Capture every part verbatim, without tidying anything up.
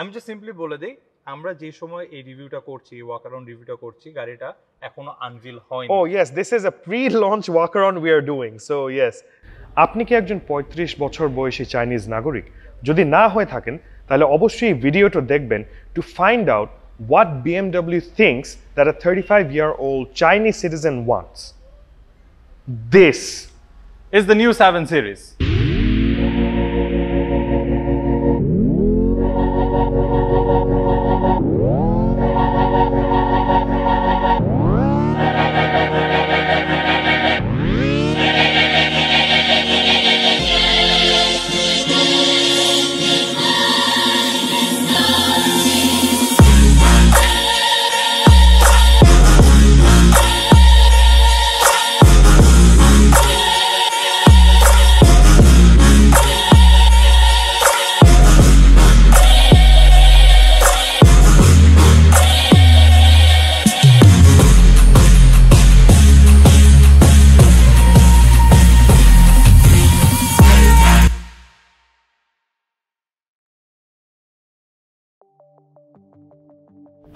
আমি just simply বলে দেই, আমরা যে সময় এই রিভিউটা করছি, ওয়াক অ্যারাউন্ড রিভিউটা করছি, গাড়িটা এখনো আনভিল হয়নি। Oh yes, this is a pre launch walk around we are doing. So yes, আপনি কি একজন পঁয়ত্রিশ বছর বয়সী চাইনিজ নাগরিক? যদি না হয়ে থাকেন তাহলে অবশ্যই ভিডিওটা দেখবেন to find out what BMW thinks that a thirty-five year old Chinese citizen wants. This is the new seven series.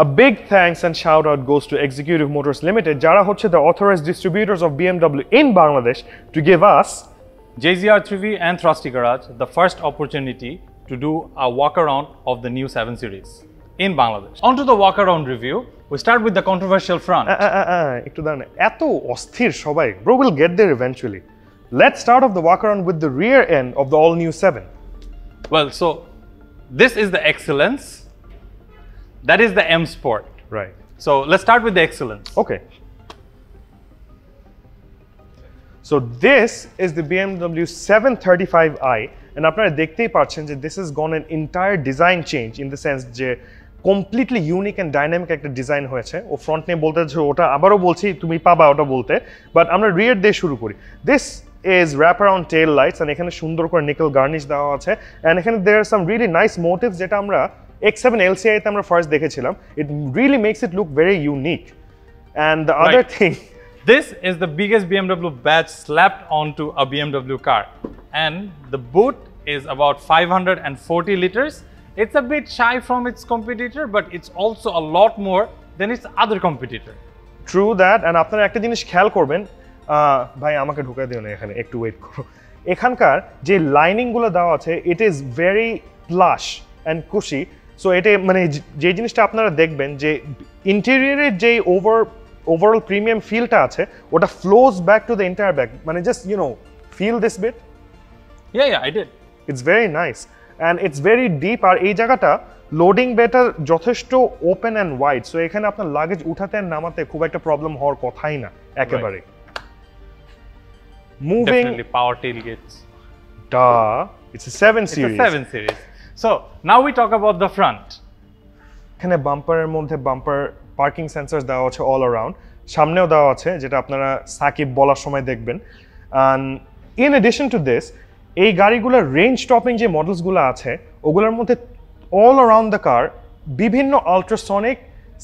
A big thanks and shout out goes to Executive Motors Limited, jara hocche the authorized distributors of B M W in Bangladesh, to give us J Z R three V and Thrusty Garage the first opportunity to do a walk around of the new seven series in Bangladesh. On to the walk around review, we start with the controversial front. Ah ah ah, ektu dane eto osthir shobai, bro, we'll get there eventually. Let's start off the walk around with the rear end of the all new seven. Well, so this is the Excellence. That is the M Sport. Right. So let's start with the Excellence. Okay. So this is the B M W seven thirty-five i, and apnara dekhte parchen je this has gone an entire design change in the sense je completely unique and dynamic ekta design hoyeche. O front ne bolte je ota abaro bolchi tumi paba ota bolte, but amra rear diye shuru kori. This is wraparound tail lights, and ekhane sundor kore nickel garnish deoa ache, and ekhane there are some really nice motifs jeta amra X seven L C I te amra first dekhechilam. It really makes it look very unique. And the other right. thing, this is the biggest B M W badge slapped onto a B M W car, and the boot is about five hundred forty liters. It's a bit shy from its competitor, but it's also a lot more than its other competitor. True that. And apnara ekta jinish khyal korben, bhai amake dhukai dio na ekhane, ektu wait koro, ekhankar je lining gulo deoa ache, it is very plush and cushy. So এটা মানে যে জিনিসটা আপনারা দেখবেন যে ইন্টেরিয়রের যে over overall premium ফিলটা আছে ওটা flows back to the entire back, মানে just you know feel this bit. Yeah yeah I did, it's very nice and it's very deep. আর এই জায়গাটা লোডিং বেটার যথেষ্ট ওপেন অ্যান্ড ওয়াইড, সো এখানে আপনার লাগেজ উঠাতে আর নামাতে খুব একটা প্রবলেম হওয়ার কথাই না একেবারে। মুভিং পাওয়ার টেইল গেটস, ডা it's a seven series, it's a seven series. So now we talk about the front. এখানে বাম্পারের মধ্যে বাম্পার পার্কিং সেন্সরস দেওয়া আছে অল অ্যারাউন্ড, সামনেও দেওয়া আছে যেটা আপনারা সাকিব বলার সময় দেখবেন। And in addition to this, এই গাড়িগুলোর রেঞ্জ টপিং যে মডেলসগুলো আছে ওগুলোর মধ্যে অল অ্যারাউন্ড দ্য কার বিভিন্ন আল্ট্রাসনিক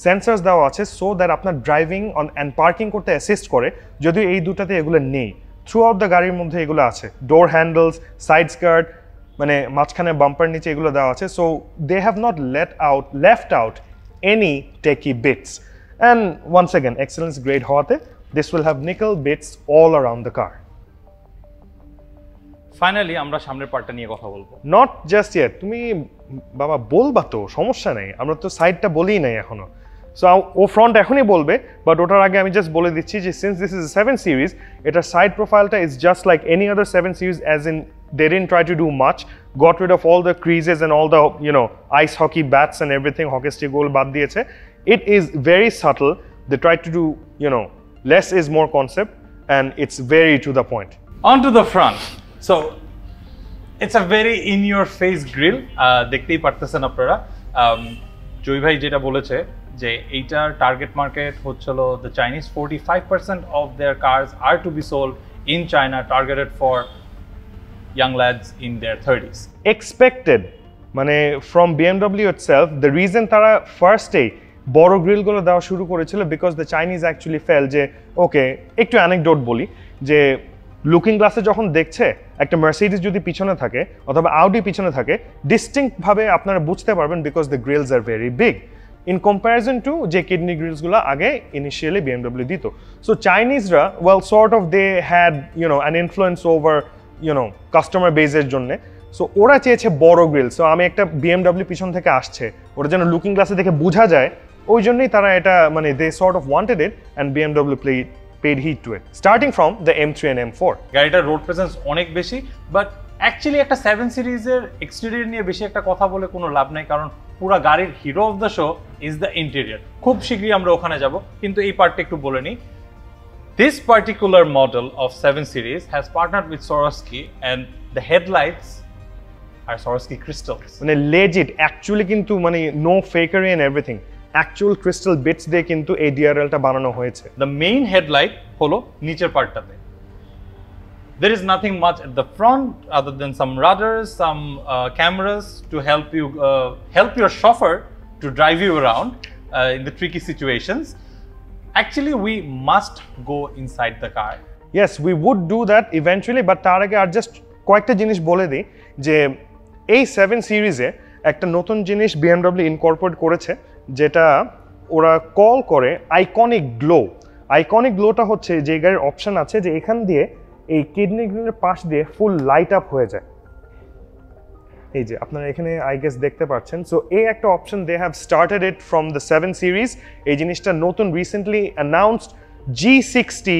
সেন্সরস দেওয়া আছে, সো দ্যাট আপনার ড্রাইভিং অ্যান্ড পার্কিং করতে অ্যাসিস্ট করে, যদিও এই দুটাতে এগুলো নেই। থ্রু আউট দ্য গাড়ির মধ্যে এগুলো আছে, ডোর হ্যান্ডেলস, সাইড স্কার্ট, মানে মাঝখানে বাম্পার নিচে এগুলো দেওয়া আছে। So they have not let out left out any techie bits, and once again excellence grade হওয়াতে this will have nickel bits all around the car. Finally আমরা সামনের পার্টটা নিয়ে কথা বলবো। নট জাস্ট ইয়েট, তুমি বাবা বলবা তো, সমস্যা নেই, আমরা তো সাইডটা বলেই নাই এখনো। সো ও ফ্রন্ট এখনই বলবে, বাট ওটার আগে আমি জাস্ট বলে দিচ্ছি যে since this is a seven series, এটার সাইড প্রোফাইলটা is just like any other seven series, as in they didn't try to do much, got rid of all the creases and all the, you know, ice hockey bats and everything, hockey stick goal bad diyeche. It is very subtle. They tried to do, you know, less is more concept, and it's very to the point. On to the front. So it's a very in your face grill, dekhte partechen apnara. Joy bhai jeta boleche je eitar target market hocchilo the Chinese. forty-five percent of their cars are to be sold in China, targeted for young lads in their thirties. Expected, mane from B M W itself. The reason tara first day boro grill gulo deoa shuru korechilo because the Chinese actually felt je okay, ektu anecdote boli je looking গ্লাসে যখন দেখছে একটা Mercedes যদি পিছনে থাকে অথবা Audi পিছনে থাকে ডিস্টিংক্টভাবে আপনারা বুঝতে পারবেন because the grills are very big in comparison to যে কিডনি গ্রিলসগুলো আগে ইনিশিয়ালি বিএমডব্লিউ দিত। সো চাইনিজরা well sort of they had you know an influence over you know customer বেজের জন্যে। সো ওরা চেয়েছে বড়ো গ্রিল। সো আমি একটা বিএমডব্লিউ পিছন থেকে আসছে ওরা যেন লুকিং গ্লাসে দেখে বোঝা যায়, ওই জন্যই তারা এটা মানে they sort of wanted it and BMW played paid heed to it, starting from the M three and M four. গাড়িটার রোড প্রেজেন্স অনেক বেশি, বাট অ্যাকচুয়ালি একটা সেভেন সিরিজের এক্সটেরিয়র নিয়ে বেশি একটা কথা বলে কোনো লাভ নাই, কারণ পুরো গাড়ির hero of the show is the interior. খুব শীঘ্রই আমরা ওখানে যাব, কিন্তু এই পার্টটা একটু বলে নিই। This particular model of seven series has partnered with Swarovski and the headlights are Swarovski crystals. মানে legit, actually কিন্তু মানে no fakery and everything. Actual crystal bits দিয়ে কিন্তু এই D R L টা বানানো হয়েছে। The main headlight হলো নিচের পার্টটাতে। There is nothing much at the front other than some rudders, some uh, cameras to help you uh, help your chauffeur to drive you around uh, in the tricky situations. Actually, we must go inside the car. Yes, we would do that eventually, but তার আগে আর just কয়েকটা জিনিস বলে দিই যে এই seven সিরিজে একটা নতুন জিনিস B M W ইনকর্পোরেট করেছে, যেটা ওরা কল করে আইকনিক গ্লো। আইকনিক গ্লোটা হচ্ছে যে গাড়ির অপশান আছে যে এখান দিয়ে এই কিডনি গ্রিলের পাশ দিয়ে ফুল লাইট আপ হয়ে যায়। এই যে আপনারা এখানে আই গেস দেখতে পাচ্ছেন। সো এই একটা option they have started it from the seven series. এই জিনিসটা নতুন recently announced G sixty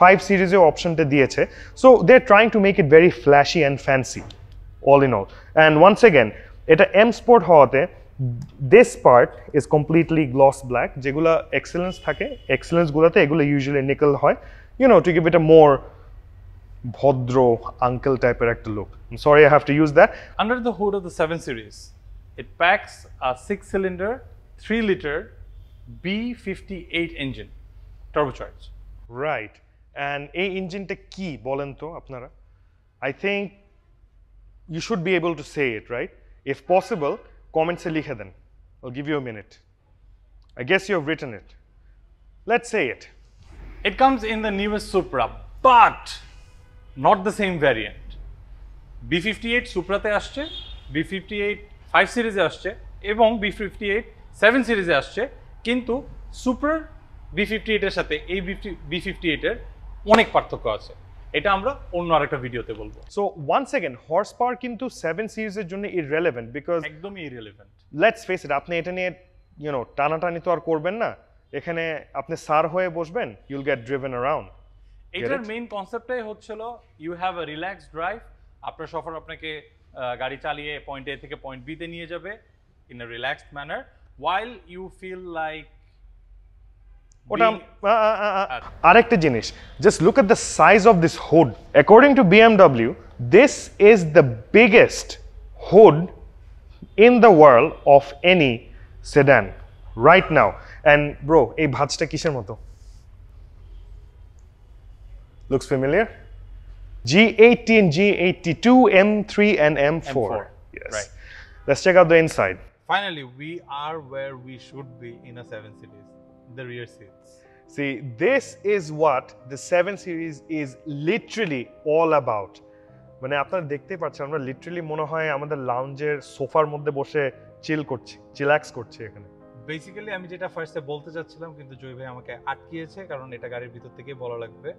five সিরিজে অপশানটা দিয়েছে। So they are trying to make it very flashy and fancy all in all. And once again এটা M sport হওয়াতে this part is completely gloss black. যেগুলো excellence থাকে, এক্সেলেন্সগুলোতে এগুলো usually nickel হয়, you know, to give it a more ভদ্র uncle type of look. I'm sorry I have to use that. Under the hood of the seven series, it packs a six cylinder three liter B fifty-eight engine, turbocharged. Right. And এই ইঞ্জিনটা কি বলেন তো আপনারা? I think you should be able to say it, right? If possible, comments se likhe den. I'll give you a minute. I guess you have written it. Let's say it. It comes in the newest Supra, but not the same variant. B fifty-eight Supra te asche, B fifty-eight five series e asche ebong B fifty-eight seven series e asche, kintu Supra B fifty-eight er sathe ei B fifty-eight er onek parthokko ache. এটা আমরা অন্য আরেকটা ভিডিওতে বলবো। So once again horsepower কিন্তু seven সিরিজের জন্য irrelevant, because একদমই ইররেলেভেন্ট। লেটস ফেস ইট, আপনি এটা নিয়ে ইউ নো টানাটানি তো আর করবেন না, এখানে আপনি সার হয়ে বসবেন, ইউল গেট ড্রিভেন অ্যারাউন্ড। এটার মেইন কনসেপ্টটাই হচ্ছিল you have a relax drive. আপনার সফর আপনাকে গাড়ি চালিয়ে পয়েন্ট এ থেকে পয়েন্ট বিতে নিয়ে যাবে in a relaxed manner, while you feel like ওটা। আরেকটা জিনিস, just look at the size of this hood. According to BMW, this is the biggest hood in the world of any sedan right now. And bro, এই ভাঁজটা কিসের মতো? Looks familiar. G eighteen, G eighty two, M three and M four. Yes. Right. Let's check out the inside. Finally, we are where we should be in a seven series. The rear seats. See, this is what the seven series is literally all about. মানে আপনারা দেখতে পাচ্ছেন আমরা literally মনে হয় আমাদের লাউঞ্জের সোফার মধ্যে বসে চিল করছি, চিল্যাক্স করছি এখানে। বেসিক্যালি আমি যেটা ফার্স্টে বলতে যাচ্ছিলাম কিন্তু জয় ভাই আমাকে আটকিয়েছে, কারণ এটা গাড়ির ভিতর থেকেই বলা লাগবে।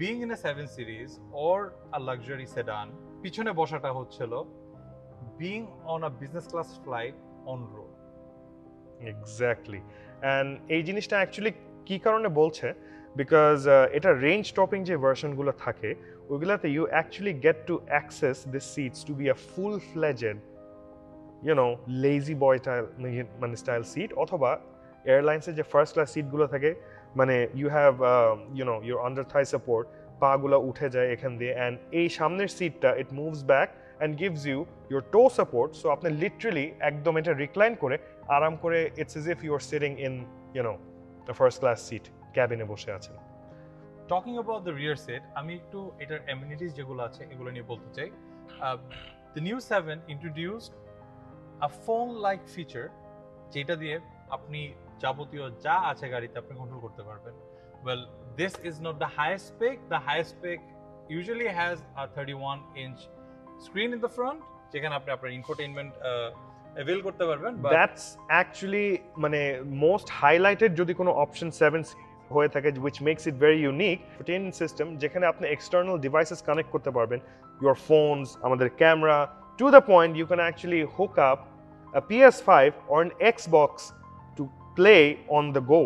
Being in a seven series or a luxury sedan, পিছনে বসাটা হচ্ছিল being on a business class flight on road. Exactly. And এই জিনিসটা অ্যাকচুয়ালি কী কারণে বলছে, বিকজ এটা রেঞ্জ টপিং যে ভার্সনগুলো থাকে ওইগুলোতে you actually get to access this seats to be a full fledged you know lazy boy tile মানে স্টাইল সিট, অথবা এয়ারলাইন্সের যে ফার্স্ট ক্লাস সিটগুলো থাকে মানে you have you know your under thigh support, পাগুলো উঠে যায় এখান দিয়ে। অ্যান্ড এই সামনের সিটটা it moves back and gives you your toe support. So আপনি লিটারালি একদম এটা রিক্লাইন করে আরাম করে it's as if you are sitting in you know the first class seat, ক্যাবিনে বসে আছেন। Talking about the rear seat, আমি একটু এটার অ্যামিনিটিস যেগুলো আছে এগুলো নিয়ে বলতে চাই। The new seven introduced a phone like feature, যেটা দিয়ে আপনি যাবতীয় যা আছে গাড়িতে আপনি কন্ট্রোল করতে পারবেন। Well, this is not the highest spec. The highest spec usually has a thirty-one inch screen in the front. Infotainment avail করতে পারবেন, but that's actually মানে most highlighted যদি কোনো option seven হয়ে থাকে, which makes it very unique. Infotainment system যেখানে আপনি external devices connect করতে পারবেন, your phones, আমাদের camera, to the point you can actually hook up a P S five or an Xbox to play on the go.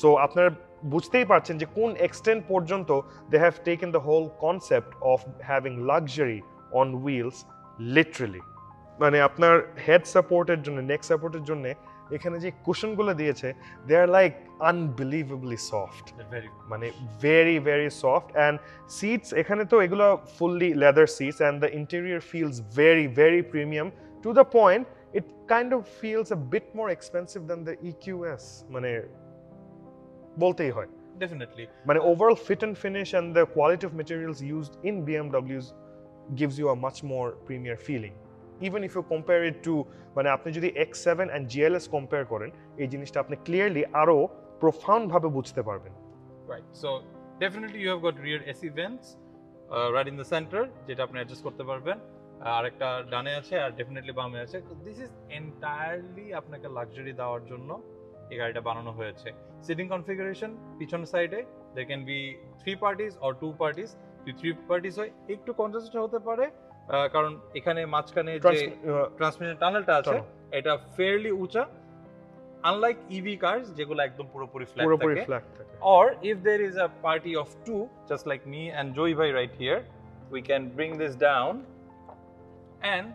So আপনার বুঝতেই পারছেন যে কোন extent পর্যন্ত they have taken the whole concept of having luxury on wheels literally. মানে আপনার head সাপোর্টের জন্য, নেক সাপোর্টের জন্য এখানে যে কুশনগুলো দিয়েছে, they are like unbelievably soft, মানে very very soft. And seats এখানে তো এগুলো fully leather seats, and the interior feels very very premium, to the point it kind of feels a bit more expensive than the E Q S, মানে বলতেই হয় definitely. মানে overall fit and finish and the quality of materials used in B M Ws gives you a much more premier feeling. Even if you compare it to মানে আপনি যদি X seven and G L S compare করেন, এই জিনিসটা আপনি clearly আরো profound ভাবে বুঝতে পারবেন, right? So definitely you have got rear S vents uh, right in the center, যেটা আপনি adjust করতে পারবেন, আর একটা ডানে আছে আর definitely বামে আছে. This is entirely আপনাকে luxury দেওয়ার জন্য এই গাড়িটা বানানো হয়েছে. Sitting configuration পিছন সাইডে there can be three parties or two parties. The three parties হয় একটু congested হতে পারে, কারণ এখানে মাঝখানে যে ট্রান্সমিশন টানেলটা আছে এটা ফেয়ারলি উঁচা, আনলাইক ইভি কার্স যেগুলো একদম পুরোপুরি ফ্ল্যাট থাকে। Or if there is a party of two, just like me and Joy ভাই right here, we can bring this down and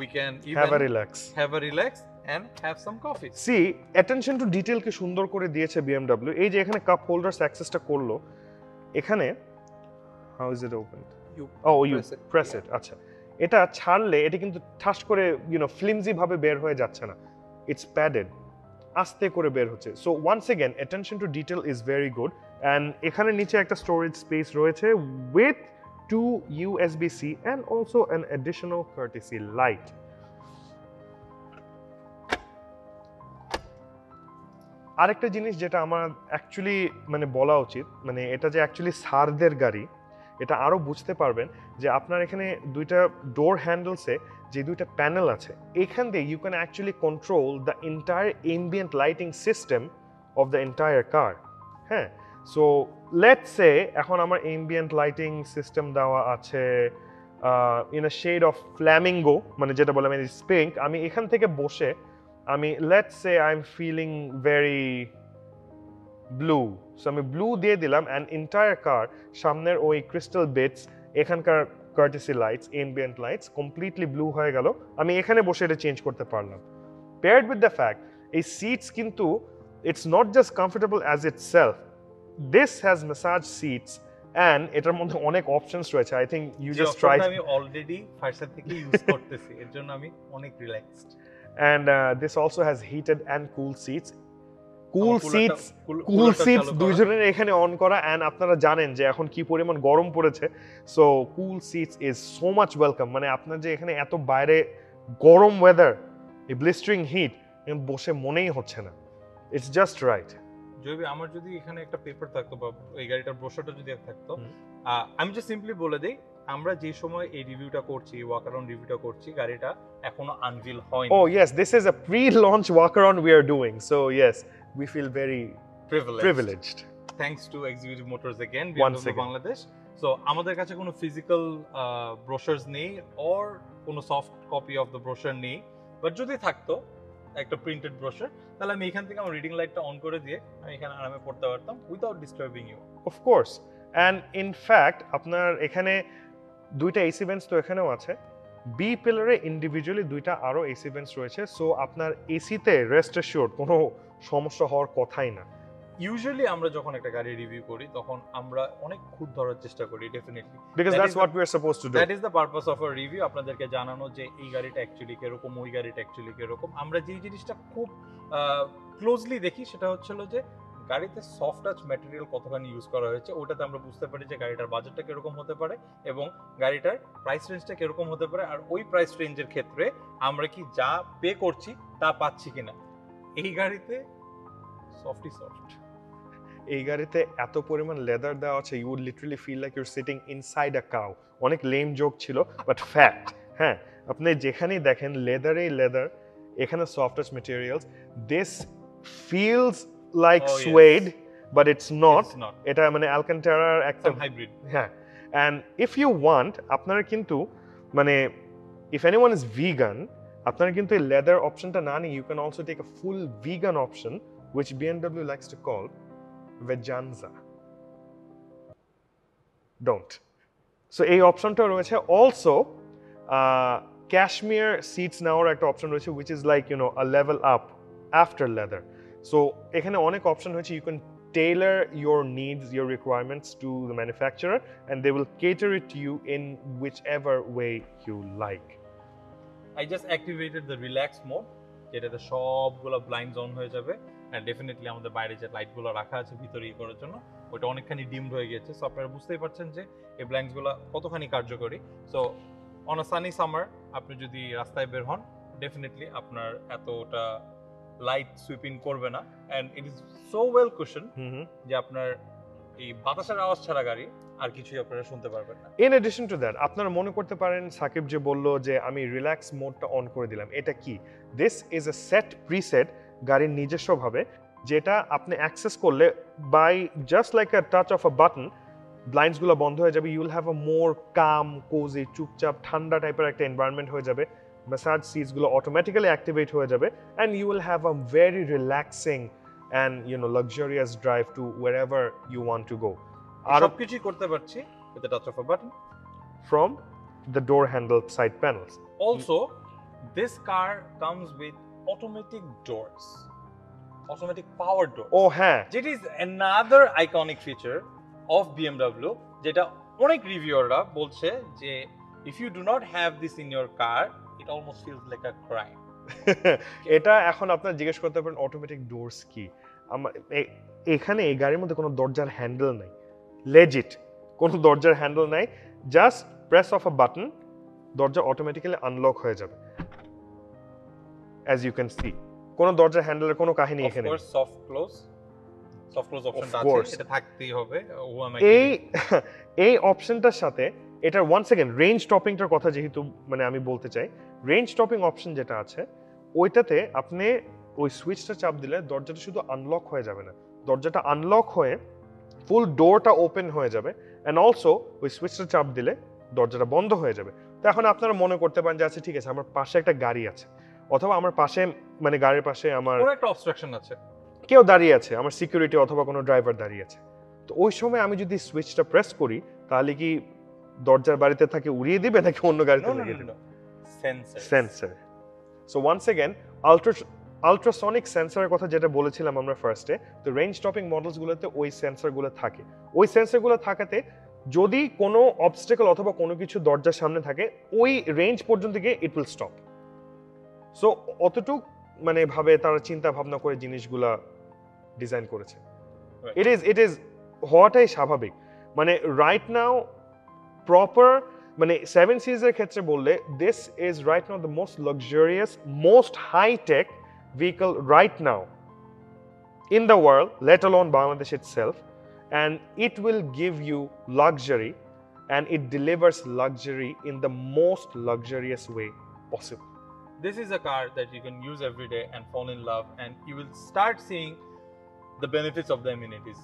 we can have a relax, have a relax and have some coffee. See, attention to detail কে সুন্দর করে দিয়েছে B M W. এই যে এখানে cup হোল্ডারস অ্যাক্সেসটা করলো, এখানে how is it opened? You oh, you press it. Press yeah. it. আচ্ছা, এটা ছাড়লে এটা কিন্তু ঠাস করে you know flimsy ভাবে বের হয়ে যাচ্ছে না, it's padded, আস্তে করে বের হচ্ছে. So once again attention to detail is very good. And এখানে নিচে একটা storage space রয়েছে with two U S B C and also an additional courtesy light. আরেকটা জিনিস যেটা আমার অ্যাকচুয়ালি মানে বলা উচিত, মানে এটা যে অ্যাকচুয়ালি সারদের গাড়ি এটা আরও বুঝতে পারবেন যে আপনার এখানে দুইটা ডোর হ্যান্ডেলসে যে দুইটা প্যানেল আছে, এখান দিয়ে you can actually control the entire ambient lighting system of the entire car. হ্যাঁ, সো লেটস সে এখন আমার এমবিয়েন্ট লাইটিং সিস্টেম দেওয়া আছে in a shade of flamingo, মানে যেটা বললাম পিঙ্ক। আমি এখান থেকে বসে আমি let's say I am feeling very blue, so আমি ব্লু দিয়ে দিলাম অ্যান্ড এন্টায়ার কার সামনের ওই ক্রিস্টাল বেটস, এখানকার courtesy lights, ambient lights completely blue হয়ে গেল। আমি এখানে বসে এটা চেঞ্জ করতে পারলাম। পেয়ার্ড উইথ দ্য ফ্যাক্ট এই সিটস কিন্তু it's not just comfortable as itself, this has massage seats and এটার মধ্যে অনেক অপশনস রয়েছে। I think you just try, আমি অলরেডি ফার্স্ট থেকে ইউজ করতেছি, এর জন্য আমি অনেক relaxed. And uh, this also has heated and cool seats. Cool oh, seats, cool, cool seats. দুইজনের এখানে অন করা, and আপনারা জানেন যে এখন কি পরিমাণ গরম পড়েছে, so cool seats is so much welcome. মানে আপনার যে এখানে এত বাইরে গরম weather, এই blistering heat, এখানে বসে মনেই হচ্ছে না, it's just right. যদি আমার যদি এখানে একটা পেপার থাকতো বা এই গাড়িটার ব্রোশারটা যদি থাকতো, আমি জাস্ট সিম্পলি বলে দেই আমরা যে সময় এই রিভিউটা করছি, ওয়াক অ্যারাউন্ড রিভিউটা করছি, গাড়িটা এখনো আনভিল হয়নি। Oh yes, this is a pre launch walk around we are doing, so yes we feel very privileged, thanks to executive motors again BMW Bangladesh. So আমাদের কাছে কোনো ফিজিক্যাল ব্রোশারস নেই অর কোনো soft copy of the brochure নেই, but যদি থাকতো একটা printed ব্রোশার তাহলে আমি এখান থেকে আমার রিডিং লাইটটা অন করে দিয়ে আমি এখানে আরামে পড়তে পারতাম without disturbing you, of course. And in fact আপনার এখানে দুইটা এসি ভেন্টস তো এখানেও আছে, বি পিলারে ইন্ডিভিজুয়ালি দুইটা আরও এসি ভেন্টস রয়েছে, সো আপনার এসিতে রেস্ট অ্যাশিওর্ড কোনো সমস্যা হওয়ার কথাই না। ইউজুয়ালি আমরা যখন একটা গাড়ি রিভিউ করি তখন আমরা অনেক খুঁত ধরার চেষ্টা করি, definitely because that's what we are supposed to do, that is the purpose of our review, আপনাদেরকে জানানো যে এই গাড়িটা অ্যাকচুয়ালি কিরকম, ওই গাড়িটা অ্যাকচুয়ালি কিরকম। আমরা যে জিনিসটা খুব ক্লোজলি দেখি সেটা হচ্ছিল যে গাড়িতে সফট টাচ ম্যাটেরিয়াল কতখানি ইউজ করা হয়েছে, ওটাতে আমরা বুঝতে পারি যে গাড়িটার বাজেটটা কিরকম হতে পারে এবং গাড়িটার প্রাইস রেঞ্জটা কিরকম হতে পারে, আর ওই প্রাইস রেঞ্জের ক্ষেত্রে আমরা কি যা পে করছি তা পাচ্ছি কিনা। এই গাড়িতে সফটই সফট, এই গাড়িতে এত পরিমাণ লেদার দেওয়া আছে, you would literally feel like you're sitting inside a cow. অনেক লেম জোক ছিল বাট ফ্যাক্ট। হ্যাঁ, আপনি যেখানেই দেখেন লেদারে লেদার, এখানে softest materials. This feels like suede but it's not, এটা মানে অ্যালকান্টারার একটা হাইব্রিড। হ্যাঁ, অ্যান্ড ইফ ইউ ওয়ান্ট, আপনারা কিন্তু মানে ইফ এনিওয়ান ইজ ভিগান, আপনারা কিন্তু এই লেদার অপশনটা না নিয়ে you can also take a full vegan option which B M W likes to call Veganza. Don't. So a option to royeche also uh, cashmere seats now ekta option royeche which is like, you know, a level up after leather. So ekhane onek option hoyeche, you can tailor your needs, your requirements to the manufacturer and they will cater it to you in whichever way you like. I just activated the relax mode. যেটাতে সবগুলো blind on হয়ে যাবে। And definitely আমাদের বাইরে যে লাইটগুলো রাখা আছে ভিতরে ইয়ে করার জন্য, ওটা অনেকখানি ডিমড হয়ে গিয়েছে। সো আপনারা বুঝতেই পারছেন যে এই ব্লাইন্ডসগুলো কতখানি কার্যকরী। So on a sunny summer আপনি যদি রাস্তায় বের হন, ডেফিনেটলি আপনার এতটা লাইট সুইপিং করবে না। And it is so well cushion যে আপনার এই বাতাসের আওয়াজ ছাড়া গাড়ি আর কিছুই আপনারা শুনতে পারবেন না। ইন এডিশন টু দ্যাট, আপনারা মনে করতে পারেন সাকিব যে বললো যে আমি রিল্যাক্স মোডটা অন করে দিলাম, এটা কি? This is a set preset গাড়ির নিজস্বভাবে, যেটা আপনি অ্যাক্সেস করলে by just like a touch of a button ব্লাইন্ডসগুলো বন্ধ হয়ে যাবে। You'll have a more come cosy, চুপচাপ ঠান্ডা টাইপের একটা এনভায়রনমেন্ট হয়ে যাবে। ম্যাসাজ সিটসগুলো অটোমেটিক্যালি অ্যাক্টিভেট হয়ে যাবে and you will have a very relaxing and you know luxurious drive to wherever you want to go. আর সবকিছুই করতে পারছি with the touch of a button from the door handle side panels. Also, this car comes with automatic doors, automatic power doors. Oh হ্যাঁ, it is another iconic feature of B M W, যেটা অনেক রিভিউয়াররা বলছে যে if you do not have this in your car, it almost feels like a crime. এটা এখন আপনারা জিজ্ঞেস করতে পারেন automatic doors কি? এখানে এই গাড়ির মধ্যে কোনো দরজার হ্যান্ডেল নাই, legit কোনো দরজার হ্যান্ডেল নাই। Just press of a button, দরজা অটোমেটিক্যালি আনলক হয়ে যাবে। অ্যাজ ইউ ক্যান সি, কোনো দরজার হ্যান্ডেলের কোনো কাহিনী এখানে। Of course soft close, soft close অপশনটা আছে, এটা থাকতেই হবে। এই এই অপশনটার সাথে এটার ওয়ান্স এগেইন রেঞ্জ টপিংটার কথা যেহেতু মানে আমি বলতে চাই, রেঞ্জ টপিং অপশন যেটা আছে ওইটাতে আপনি ওই সুইচটা চাপ দিলে দরজাটা শুধু আনলক হয়ে যাবে না, দরজাটা আনলক হয়ে ফুল ডোরটা ওপেন হয়ে যাবে। অ্যান্ড অলসো ওই সুইচটা চাপ দিলে দরজাটা বন্ধ হয়ে যাবে। তো এখন আপনারা মনে করতে পারেন যে আচ্ছা ঠিক আছে, আমার পাশে একটা গাড়ি আছে, অথবা আমার পাশে মানে গাড়ির পাশে আমার কোনো একটা অবস্ট্রাকশন আছে, কেউ দাঁড়িয়ে আছে, আমার সিকিউরিটি অথবা কোনো ড্রাইভার দাঁড়িয়ে আছে। তো ওই সময় আমি যদি সুইচটা প্রেস করি, তাহলে কি দরজার বাড়িতে থাকে উড়িয়ে দিবে নাকি অন্য গাড়িতে লাগিয়ে দিবে? Sensor, sensor. So once again ultra ultrasonic সেন্সরের কথা যেটা বলেছিলাম আমরা ফার্স্টে, তো রেঞ্জ টপিং মডেলসগুলোতে ওই সেন্সরগুলো থাকে। ওই সেন্সরগুলো থাকাতে যদি কোনো অবস্টেকল অথবা কোনো কিছু দরজার সামনে থাকে, ওই রেঞ্জ পর্যন্ত গিয়ে ইট উইল স্টপ। সো অতটুক মানে ভাবে তারা চিন্তা ভাবনা করে জিনিসগুলা ডিজাইন করেছে। ইট ইজ ইট ইজ হওয়াটাই স্বাভাবিক। মানে রাইট নাও প্রপার মানে সেভেন সিরিজের ক্ষেত্রে বললে this is right now the most luxurious, most high tech vehicle right now in the world, let alone Bangladesh itself, and it will give you luxury and it delivers luxury in the most luxurious way possible. This is a car that you can use every day and fall in love, and you will start seeing the benefits of the amenities.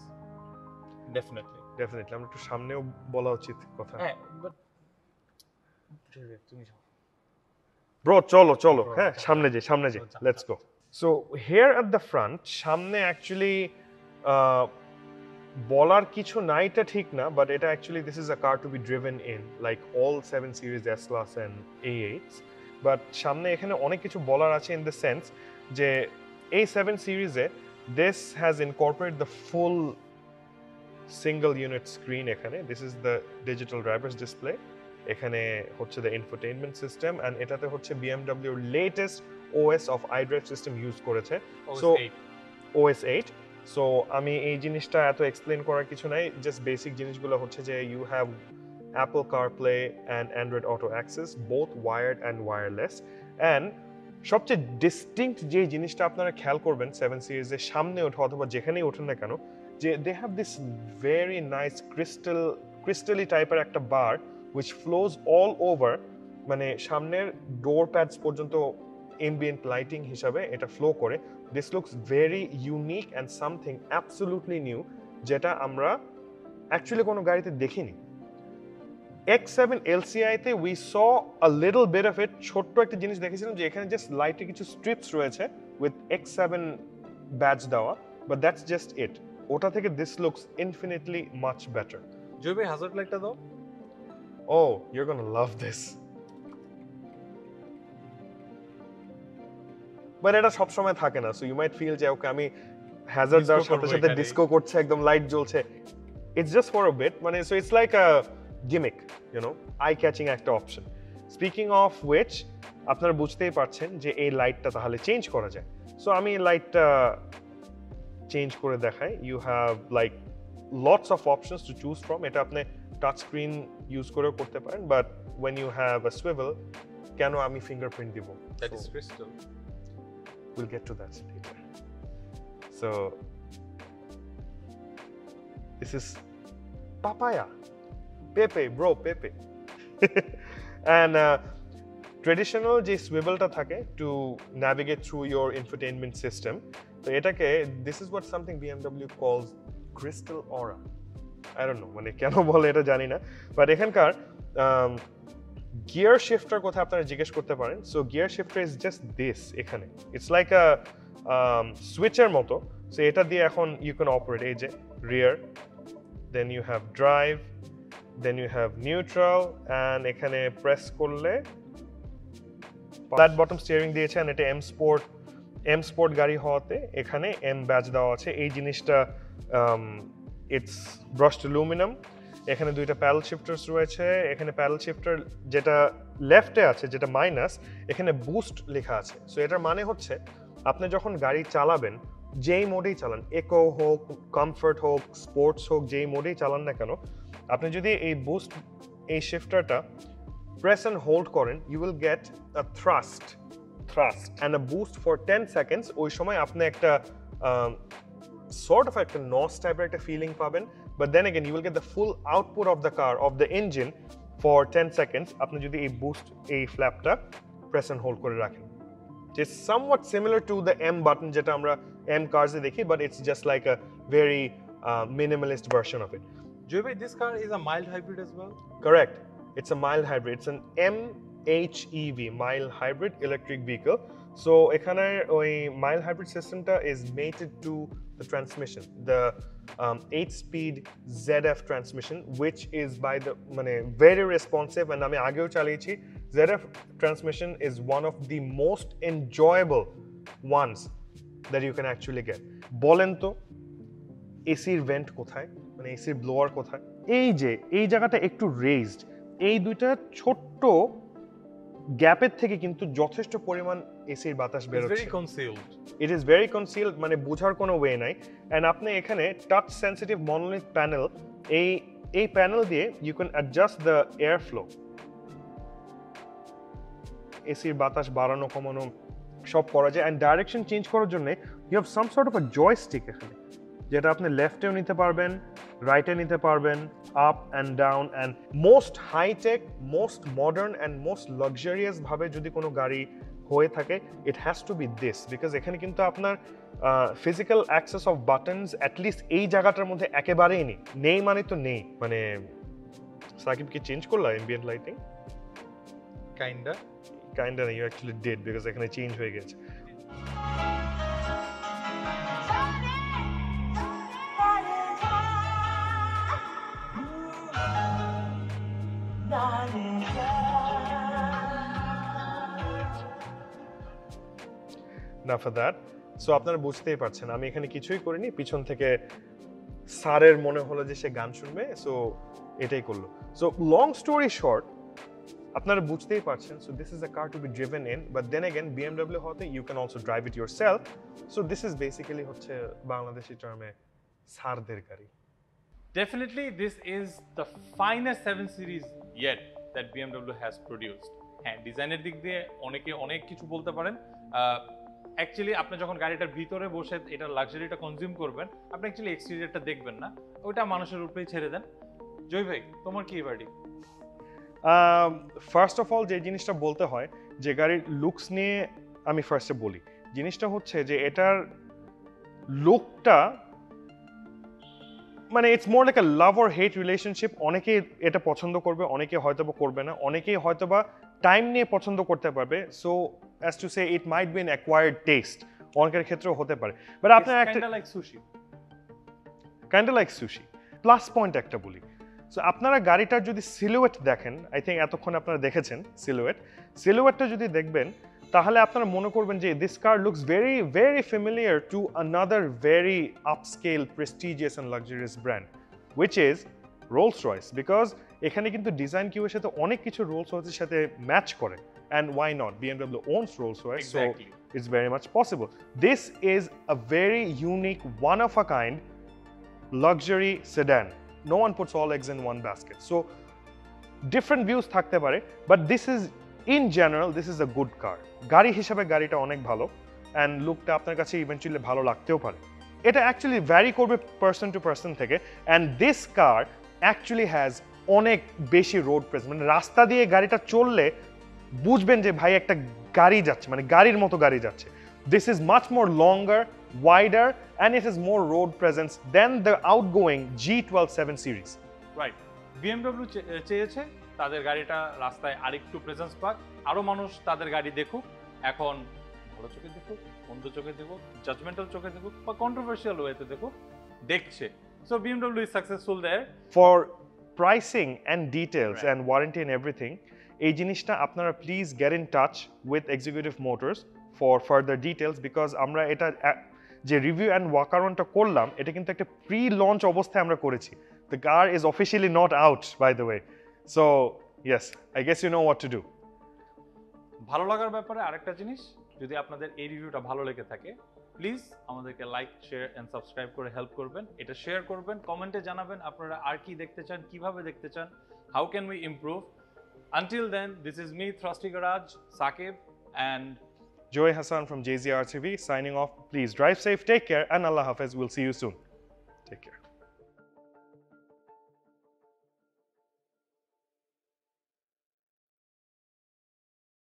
Definitely, definitely. I'm to samneo bola uchit kotha. Yeah, but bro, cholo cholo, ha samne je samne je, let's go. So here at the front, সামনে actually বলার কিছু নাই, এটা ঠিক না, but এটা actually this is a car to be driven in like all seven series S class and A eights, but সামনে এখানে অনেক কিছু বলার আছে in the sense যে এই seven series A this has incorporated the full single unit screen. এখানে this is the digital driver's display, এখানে হচ্ছে the infotainment system, and এটাতে হচ্ছে B M W latest O S of iDrive system use করেছে। So O S eight. So আমি এই জিনিসটা এত এক্সপ্লেইন করার কিছু নাই, just basic জিনিসগুলো হচ্ছে যে you have Apple CarPlay and Android Auto access, both wired and wireless, and সবচেয়ে distinct যে জিনিসটা আপনারা খেয়াল করবেন seven সিরিজের সামনে ওঠা অথবা যেখানেই ওঠেন না কেন, they have this very nice crystal crystally typer একটা bar which flows all over, মানে সামনের door pads পর্যন্ত ambient lighting হিসাবে এটা flow করে. This looks very unique and something absolutely new যেটা আমরা actually কোনো গাড়িতে দেখিনি. X seven L C I তে we saw a little bit of it. ছোট্ট একটা জিনিস দেখেছিলাম যে এখানে just light কিছু strips রয়েছে with X seven badge দেওয়া, but that's just it. ওটা থেকে this looks infinitely much better. Jobe hazard light ta dao. Oh, you're going to love this. But এটা সব সময় থাকে না, so you might feel যে ওকে আমি hazard দাও সাথে সাথে disco করছে একদম লাইট জ্বলছে. It's just for a bit, মানে so it's like a gimmick, you know, eye catching একটা option. Speaking of which, আপনারা বুঝতেই পারছেন যে এই লাইটটা তাহলে চেঞ্জ করা যায়, so আমি লাইটটা চেঞ্জ করে দেখাই. You have like lots of options to choose from. এটা আপনি টাচ স্ক্রিন ইউজ করেও করতে পারেন, but when you have a swivel, কেন আমি fingerprint দিব? That so, is crystal. We'll get to that later. So this is papaya, pepe bro, pepe. And uh, traditional যে swivelটা থাকে to navigate through your infotainment system, so এটাকে this is what something B M W calls Crystal Aura. I don't know মানে কেন বলে এটা জানি না, but এখানকার gear shifter কথা আপনারা জিজ্ঞেস করতে পারেন. So gear shifter is just this এখানে, it's like a um, switcher মতো, so এটা দিয়ে এখন you can operate এই যে rear, then you have drive, then you have neutral, and এখানে press করলে flat bottom steering দিয়েছে, and এটা M sport M sport গাড়ি হওয়াতে এখানে M badge দেওয়া আছে. এই জিনিসটা Um, it's brushed aluminum. এখানে দুইটা paddle shifters রয়েছে, এখানে paddle shifter যেটা লেফটে আছে যেটা মাইনাস, এখানে বুস্ট লেখা আছে, সো এটার মানে হচ্ছে আপনি যখন গাড়ি চালাবেন যেই মোডেই চালান, ইকো হোক, কমফর্ট হোক, স্পোর্টস হোক, যেই মোডেই চালান না কেন, আপনি যদি এই বুস্ট এই শিফটারটা প্রেস অ্যান্ড হোল্ড করেন, you will get a thrust thrust and a boost for ten seconds. ওই সময় আপনি একটা sort of একটা nose type একটা feeling পাবেন, but then again you will get the full output of the car, of the engine, for ten seconds আপনি যদি এই boost এই flapটা press and hold করে রাখেন. It's somewhat similar to the M button যেটা আমরা M cars এ দেখি, but it's just like a very uh, minimalist version of it. Jobe, this car is a mild hybrid as well? Correct, it's a mild hybrid. It's an M H E V, mild hybrid electric vehicle. So এখানে ওই mild hybrid systemটা is mated to the transmission, the um, eight speed Z F transmission, which is by the mane very responsive, and ami ageo chaliyechi. Z F transmission is one of the most enjoyable ones that you can actually get. Bolen to A C vent kothay, mane A C blower kothay, ei je ei jaga ta ekটু raised, ei duita chotto gap er theke kintu jotheshto poriman এসির বাতাস বের হচ্ছে. Very concealed, it is very concealed, মানে বোঝার কোনো way নাই. And আপনি এখানে টাচ সেনসিটিভ মনোলিথ প্যানেল, এই এই প্যানেল দিয়ে you can adjust the air flow, এসির বাতাস বাড়ানো কমানো সব করা যায়. এন্ড ডাইরেকশন চেঞ্জ করার জন্য you have some sort of a joystick এখানে, যেটা আপনি লেফটেও নিতে পারবেন, রাইটে নিতে পারবেন, up and down. And most high tech, most modern and most luxurious ভাবে যদি কোনো গাড়ি হয়ে থাকে, it has to be this, because এখানে কিন্তু আপনার physical access of buttons at least এই জায়গাটার মধ্যে একেবারেই নেই. নেই মানে তো নেই, মানে সাকিব কি চেঞ্জ করলা ambient lighting? Kinda kinda you actually did, because এখানে চেঞ্জ হয়ে গেছে. না ফর দ্যাট, সো আপনারা বুঝতেই পারছেন আমি এখানে কিছুই করিনি, পিছন থেকে সারের মনে হলো যে সে গান শুনবে, সো এটাই করলো. সো লং স্টোরি শর্ট, আপনারা বুঝতেই পারছেন, so this is a car to be driven in, but then again BMW হতে you can also drive it yourself, so this is basically হচ্ছে বাংলাদেশি টার্মে সারদের গাড়ি. Definitely this is the finest seven series yet that B M W has produced, and designer দিক দিয়ে অনেকে অনেক কিছু বলতে পারেন. actually আপনি যখন গাড়িটার ভিতরে বসে এটার লাক্সারিটা কনজিউম করবেন আপনি actually এক্সটেরিয়রটা দেখবেন না ওটা মানুষের উপরেই ছেড়ে দেন জয় ভাই তোমার কি verdict ফার্স্ট অফ অল যে জিনিসটা বলতে হয় যে গাড়ির লুকস নিয়ে আমি ফার্স্টে বলি জিনিসটা হচ্ছে যে এটার লুকটা মানে it's more like a love or hate relationship অনেকে এটা পছন্দ করবে অনেকে হয়তোবা করবে না অনেকে হয়তোবা টাইম নিয়ে পছন্দ করতে পারবে so as to say it might be an acquired taste অনেকের ক্ষেত্রে হতে পারে but আপনি একটা like sushi kind of like sushi plus point একটা বলি সো আপনারা গাড়িটার যদি সিলুয়েট দেখেন আই থিংক এতক্ষণ আপনারা দেখেছেন সিলুয়েট সিলুয়েটটা যদি দেখবেন তাহলে আপনারা মনে করবেন যে this car looks very very familiar to another very upscale prestigious and luxurious brand which is Rolls-Royce because এখানে কিন্তু ডিজাইন কিউ এর সাথে অনেক কিছু Rolls-Royce এর সাথে ম্যাচ করে and why not B M W owns Rolls-Royce exactly. So it's very much possible this is a very unique one of a kind luxury sedan no one puts all eggs in one basket so different views থাকতে পারে but this is in general this is a good car gari hisabe gari ta onek bhalo and look ta apnar kache eventually bhalo lagteo pare eta actually vary korbe person to person theke and this car actually has onek beshi road presence mane rasta diye gari ta cholle bujben je bhai ekta gari jacche mane garir moto gari jacche this is much more longer wider and it has more road presence than the outgoing G twelve seven series right BMW cheyeche তাদের গাড়িটা রাস্তায় আরেকটু presence পাক আরো মানুষ তাদের গাড়ি দেখুক এখন বড় চোখে দেখুক বন্ধ চোখে দেখুক জাজমেন্টাল চোখে দেখুক বা কন্ট্রোভার্সিয়াল ওয়েতে দেখুক দেখছে so BMW is successful there for pricing and details right. and warranty and everything এই জিনিসটা আপনারা please get in touch with Executive Motors for further details because আমরা এটা যে রিভিউ এন্ড ওয়াক অ্যারাউন্ডটা করলাম এটা কিন্তু একটা প্রি লঞ্চ অবস্থায় আমরা করেছি the car is officially not out by the way So, yes, I guess you know what to do. ভালো লাগার ব্যাপারে আরেকটা জিনিস যদি আপনাদের এই রিভিউটা ভালো লেগে থাকে প্লিজ আমাদেরকে লাইক শেয়ার এন্ড সাবস্ক্রাইব করে হেল্প করবেন এটা শেয়ার করবেন কমেন্টে জানাবেন আপনারা আর কি দেখতে চান কিভাবে দেখতে চান how can we improve until then this is me Thrusty Garage Sakib and Joy Hassan from J Z R three V signing off. Please drive safe, take care and Allah Hafiz. We'll see you soon. Take care.